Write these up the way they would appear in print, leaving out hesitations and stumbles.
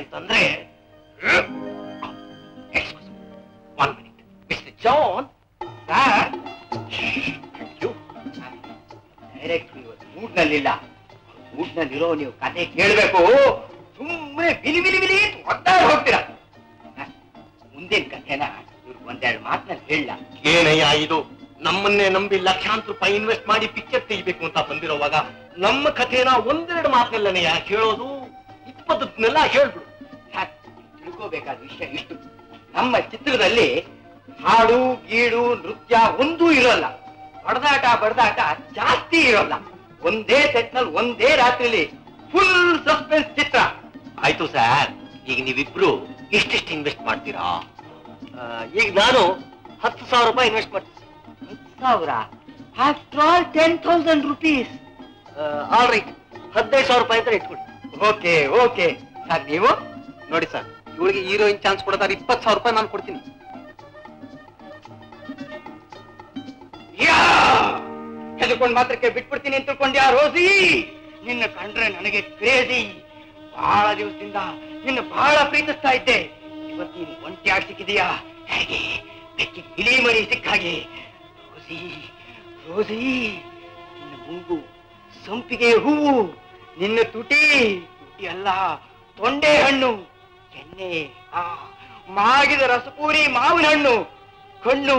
ಅಂತಂದ್ರೆ one minute Mr. John that you direct you mood ನಲ್ಲಿಲ್ಲ mood ನಲ್ಲಿರೋ ನೀವು ಕಥೆ ಕೇಳಬೇಕು ಸುಮ್ಮನೆ ಬಿಲಿ ಬಿಲಿ ಬಿಲಿ ಒತ್ತಾ ಹೋಗ್ತೀರಾ ಮುಂದಿನ ಕಥೆನ ಇವರು ಒಂದೆರಡು ಮಾತನ್ನ ಹೇಳಲ್ಲ ಏನಯ್ಯ ಇದು ನಮ್ಮನ್ನೇ ನಂಬಿ ಲಕ್ಷಾಂತರ ರೂಪಾಯಿ ಇನ್ವೆಸ್ಟ್ ಮಾಡಿ ಪಿಕ್ಚರ್ ತೆಗಿಬೇಕು ಅಂತ ಬಂದಿರೋವಾಗ ನಮ್ಮ ಕಥೆನ ಒಂದೆರಡು ಮಾತಲ್ಲನೇ ಹೇಳೋದು ಇದು ಪದ್ಧತಿನೆಲ್ಲ ಹೇಳ್ಬಿಡು ತಿಳ್ಕೋಬೇಕಾದ ವಿಷಯ ಇಷ್ಟು ನಮ್ಮ ಚಿತ್ರದಲ್ಲಿ ಹಾಡು ಗೀಡು ನೃತ್ಯ ಒಂದೂ ಇರೋಲ್ಲ ಹೊಡೆದಾಟ ಬಡದಾಟ ಜಾಸ್ತಿ ಇರೋಲ್ಲ ಒಂದೇ ಸೆಟ್ನಲ್ಲಿ ಒಂದೇ ರಾತ್ರಿಲಿ ಫುಲ್ ಸಸ್ಪೆನ್ಸ್ ಚಿತ್ರ ಆಯ್ತು ಸರ್ ಈಗ ನೀವಿಬ್ರು ಇಷ್ಟಿಷ್ಟು ಇನ್ವೆಸ್ಟ್ ಮಾಡ್ತೀರಾ ಈಗ ನಾನು 10,000 ರೂಪಾಯಿ ಇನ್ವೆಸ್ಟ್ ಮಾಡ್ತೀನಿ 10,000 after all 10,000 rupees all right 15,000 ರೂಪಾಯಿ ಅಂತ ಇಟ್ಕೊಡಿ ಓಕೆ ಓಕೆ ಸರ್ ನೀವು ನೋಡಿ ಸರ್ ಇವಳಿಗೆ ಹೀರೋಯಿನ್ ಚಾನ್ಸ್ ಕೊಡೋದಾದ್ರೆ 20,000 ರೂಪಾಯಿ ನಾನು ಕೊಡ್ತೀನಿ ತೆಗೆದುಕೊಂಡು ಮಾತ್ರಕ್ಕೆ ಬಿಟ್ಬಿಡ್ತೀನಿ ಅಂತ ತಿಳ್ಕೊಂಡ್ಯಾ ರೋಸಿ ನಿನ್ನ ಕಂಡ್ರೆ ನನಗೆ ಕ್ರೇಜಿ ಬಹಳ ದಿವಸದಿಂದ ನಿನ್ನ ಬಹಳ ಪ್ರೀತಿಸ್ತಾ ಇದ್ದೆ ಇವತ್ತು ನೀನು ಒಂಟಿ ಆಗಿ ಸಿಕ್ಕಿದೀಯಾ ಹೇಗೆ ಬೆಕ್ಕಿ ಇಲಿ ಮರಿ ಸಿಕ್ಕಾಗೆ ರೋಸಿ ರೋಸಿ ನಿನ್ನ ಮೂಗು ಸಂಪಿಗೆ ಹೂವು ನಿನ್ನ ತುಟಿ ತುಟಿ ಅಲ್ಲ ತೊಂಡೆ ಹಣ್ಣು ಎಣ್ಣೆ ಮಾಗಿದ ರಸಪೂರಿ ಮಾವಿನ ಹಣ್ಣು ಕಣ್ಣು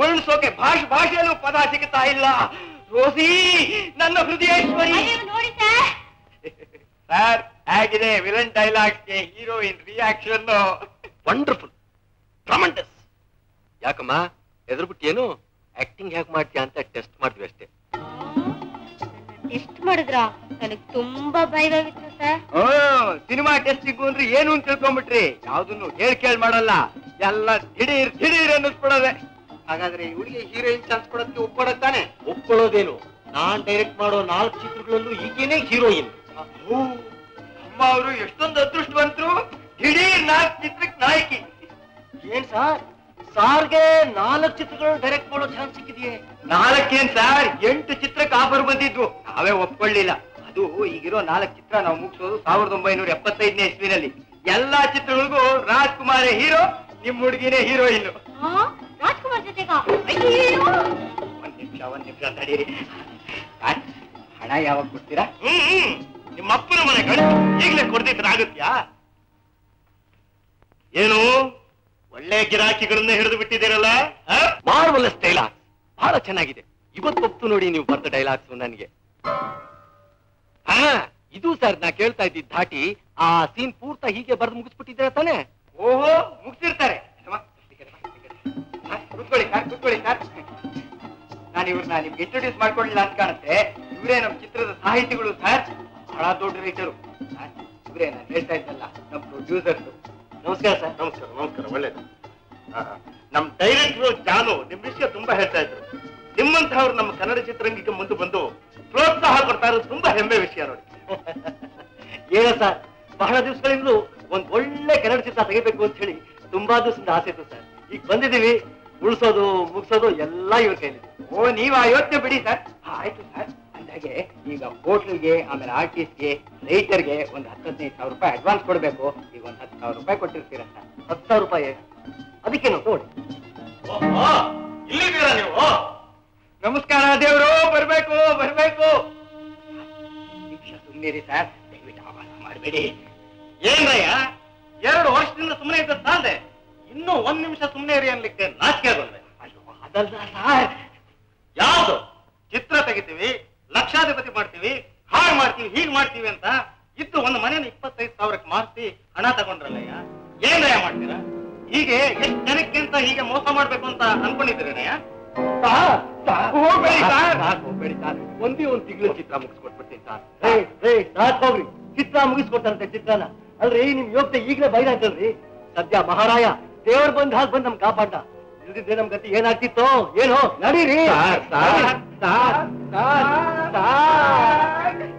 ವರ್ಣಿಸೋಕೆ ಭಾಷೆಯಲ್ಲೂ ಪದ ಸಿಗುತ್ತಾ ಇಲ್ಲ ರೋಸಿ ನನ್ನ ಹೃದಯೇಶ್ವರಿ ನೋಡಿ ಸರ್ ಆಗಿದೆ ವಿಲನ್ ಡೈಲಾಗ್ಸ್ಗೆ ಹೀರೋಯಿನ್ ರಿಯಾಕ್ಷನ್ ವಂಡರ್ಫುಲ್ ಟ್ರಮಂಡಸ್ ಯಾಕಮ್ಮ ಎದುರುಬಿಟ್ಟು ಏನು ಆಕ್ಟಿಂಗ್ ಹೇಗೆ ಮಾಡ್ತೀಯಾ ಅಂತ ಟೆಸ್ಟ್ ಮಾಡ್ತೀವಿ ಅಷ್ಟೇ ಟೆಸ್ಟ್ ಮಾಡಿದ್ರ ನನಗೆ ತುಂಬಾ ಭಯವಾಗಿತ್ತು ಸರ್ ಸಿನಿಮಾ ಟೆಸ್ಟಿಂಗು ಅಂದ್ರೆ ಏನು ಅಂತ ತಿಳ್ಕೊಂಡ್ಬಿಟ್ರಿ ಯಾವ್ದನ್ನು ಹೇಳಿ ಕೇಳಿ ಮಾಡಲ್ಲ ಎಲ್ಲ ದಿಢೀರ್ ದಿಢೀರ್ ಅನ್ನಿಸ್ಬಿಡೋದೆ ಹಾಗಾದ್ರೆ ಇವಳಿಗೆ ಹೀರೋಯಿನ್ ಚಾನ್ಸ್ ಕೊಡೋದಕ್ಕೆ ಒಪ್ಪಿಕೊಳ್ಳುತ್ತಾನೆ ಒಪ್ಪಿಕೊಳ್ಳೋದೇನು ನಾನ್ ಡೈರೆಕ್ಟ್ ಮಾಡೋ 4 ಚಿತ್ರಗಳಲ್ಲೂ ಈಗೇನೆ ಹೀರೋಯಿನ್ ಅಮ್ಮ ಅವರು ಎಷ್ಟೊಂದು ಅದೃಷ್ಟವಂತರು ದಿಢೀರ್ 4 ಚಿತ್ರಕ್ಕೆ ನಾಯಕಿ ಏನ್ ಸರ್ ಸಾರ್ಗೆ 4 ಚಿತ್ರಗಳು ಡೈರೆಕ್ಟ್ ಮಾಡೋ ಚಾನ್ಸ್ ಸಿಕ್ಕಿದೆಯೇ 4 ಏನ್ ಸರ್ 8 ಚಿತ್ರಕ್ಕೆ ಆಫರ್ ಬಂದಿದ್ವು ನಾವೇ ಒಪ್ಕೊಳ್ಳಿಲ್ಲ ಅದು ಈಗಿರೋ 4 ಚಿತ್ರ ನಾವು ಮುಗಿಸೋದು 1975ನೇ ಇಸ್ವಿನಲ್ಲಿ ಎಲ್ಲಾ ಚಿತ್ರಗಳಿಗೂ ರಾಜ್ಕುಮಾರೇ ಹೀರೋ ನಿಮ್ ಹುಡುಗಿನೇ ಹೀರೋಯಿನ್ ರಾಜ್ಕುಮಾರ್ ಜೊತೆಗ ಒಂದ್ ನಿಮಿಷ ತಡೀರಿ ಹಣ ಯಾವಾಗ ಕೊಡ್ತೀರಾ ನಿಮ್ಮ ಅಪ್ಪನ ಮನೆ ಕಡೆ ಈಗಲೇ ಕೊಡ್ತಿದ್ರೆ ಆಗುತ್ತ್ಯಾ ಏನು ಒಳ್ಳೆ ಗಿರಾಕಿಗಳನ್ನ ಹಿಡಿದು ಬಿಟ್ಟಿದ್ದೀರಲ್ಲ ಮಾರ್ವಲಸ್ ಡೈಲಾಗ್ಸ್ ಬಹಳ ಚೆನ್ನಾಗಿದೆ ಇವತ್ತೊತ್ತು ನೋಡಿ ನೀವು ಬರ್ತ ಡೈಲಾಗ್ಸ್ ನನಗೆ ಹಾ ಇದು ಸರ್ ನಾ ಕೇಳ್ತಾ ಇದ್ದಿದ್ದ ಧಾಟಿ ಆ ಸೀನ್ ಪೂರ್ತ ಹೀಗೆ ಬರ್ದು ಮುಗಿಸ್ಬಿಟ್ಟಿದ್ದೀರಾ ತಾನೆ ಓಹೋ ಮುಗಿಸಿರ್ತಾರೆ ಕೂತ್ಕೊಳ್ಳಿ ಸರ್ ನಾನು ಇವ್ರನ್ನ ನಿಮ್ಗೆ ಇಂಟ್ರೊಡ್ಯೂಸ್ ಮಾಡ್ಕೊಳ್ಳಿಲ್ಲ ಅಂತ ಕಾಣುತ್ತೆ ಇವರೇ ನಮ್ಮ ಚಿತ್ರದ ಸಾಹಿತಿಗಳು ಸರ್ ಬಹಳ ದೊಡ್ಡ ರೈತರು ಇವರೇ ನಾನು ಹೇಳ್ತಾ ಇದ್ದಲ್ಲ ನಮ್ಮ ಪ್ರೊಡ್ಯೂಸರ್ಸ್ ನಮಸ್ಕಾರ ಸರ್ ನಮಸ್ಕಾರ ಒಳ್ಳೇದು ನಮ್ಮ ಡೈರೆಕ್ಟರ್ ಜಾನು ನಿಮ್ ವಿಷಯ ತುಂಬಾ ಹೇಳ್ತಾ ಇದ್ರು ನಿಮ್ಮಂತಹವ್ರು ನಮ್ಮ ಕನ್ನಡ ಚಿತ್ರರಂಗಕ್ಕೆ ಮುಂದೆ ಬಂದು ಪ್ರೋತ್ಸಾಹ ಕೊಡ್ತಾ ಇರೋದು ತುಂಬಾ ಹೆಮ್ಮೆ ವಿಷಯ ನೋಡಿ ಏನೋ ಸರ್ ಬಹಳ ದಿವಸಗಳಿಂದಲೂ ಒಂದ್ ಒಳ್ಳೆ ಕನ್ನಡ ಚಿತ್ರ ತೆಗಿಬೇಕು ಅಂತ ಹೇಳಿ ತುಂಬಾ ದಿವಸದಿಂದ ಆಸೆ ಇತ್ತು ಸರ್ ಈಗ ಬಂದಿದ್ದೀವಿ ಉಳಿಸೋದು ಮುಗಿಸೋದು ಎಲ್ಲ ಇವ್ರ ಕೈಲಿ ಓ ನೀವ್ ಆ ಯೋಚನೆ ಬಿಡಿ ಸರ್ ಆಯ್ತು ಸರ್ ಅಂದಾಗೆ ಈಗ ಹೋಟ್ಲಿಗೆ ಆಮೇಲೆ ಆರ್ಟಿಸ್ಟ್ಗೆ ರೈತರ್ಗೆ ಒಂದು 10-15,000 ರೂಪಾಯಿ ಅಡ್ವಾನ್ಸ್ ಕೊಡ್ಬೇಕು ಈಗ ಒಂದು 10,000 ರೂಪಾಯಿ ಕೊಟ್ಟಿರ್ತೀರ ಸರ್ 10,000 ರೂಪಾಯಿ ಅದಕ್ಕೆ ನಾವು ನೋಡಿ ಇಲ್ಲಿದ್ದೀರಾ ನೀವು ನಮಸ್ಕಾರ ದೇವರು ಬರ್ಬೇಕು ನಿಮಿಷ ಸುಮ್ಮನಿರಿ ಸರ್ ದಯವಿಟ್ಟು ಆವಾಸ ಮಾಡಬೇಡಿ ಏನ್ರಯ್ಯ 2 ವರ್ಷದಿಂದ ಸುಮ್ಮನೆ ಇದ್ದದ್ದು ತಾಂದೆ ಇನ್ನು 1 ನಿಮಿಷ ಸುಮ್ಮನೆ ಇರಿ ಅನ್ಲಿಕ್ಕೆ ನಾಚಿಕೆ ಆಗೋದ್ರೆ ಅಯ್ಯೋ ಅದಲ್ಲ ಸರ್ ಯಾವುದು ಚಿತ್ರ ತೆಗಿತೀವಿ ಲಕ್ಷಾಧಿಪತಿ ಮಾಡ್ತೀವಿ ಹಾಳು ಮಾಡ್ತೀವಿ ಹೀಗೆ ಮಾಡ್ತೀವಿ ಅಂತ ಇದ್ದು ಒಂದು ಮನೇನ 25,000ಕ್ಕೆ ಮಾರ್ಸಿ ಹಣ ತಗೊಂಡ್ರಲ್ಲಯ್ಯ ಏನ್ರಯ್ಯ ಮಾಡ್ತೀರಾ ಹೀಗೆ ಎಷ್ಟು ಜನಕ್ಕೆ ಅಂತ ಹೀಗೆ ಮೋಸ ಮಾಡ್ಬೇಕು ಅಂತ ಅನ್ಕೊಂಡಿದ್ದೀರಯ್ಯ ಒಂದ್ ತಿಂಗಳು ಚಿತ್ರ ಮುಗಿಸ್ಕೊಟ್ಬಿಡ್ತೀನಿ ಹೋಗ್ರಿ ಚಿತ್ರ ಮುಗಿಸ್ಕೊಟ್ಟಂತೆ ಚಿತ್ರನ ಅಲ್ರಿ ನಿಮ್ ಯೋಗ್ಯತೆ ಈಗಲೇ ಬೈರಾಯ್ತಲ್ರಿ ಸದ್ಯ ಮಹಾರಾಯ ದೇವ್ರು ಬಂದ್ ಹಾಗೆ ನಮ್ ಕಾಪಾಡ ಇಲ್ದಿದ್ರೆ ನಮ್ ಗತಿ ಏನಾಗ್ತಿತ್ತು ಏನೋ ನಡೀರಿ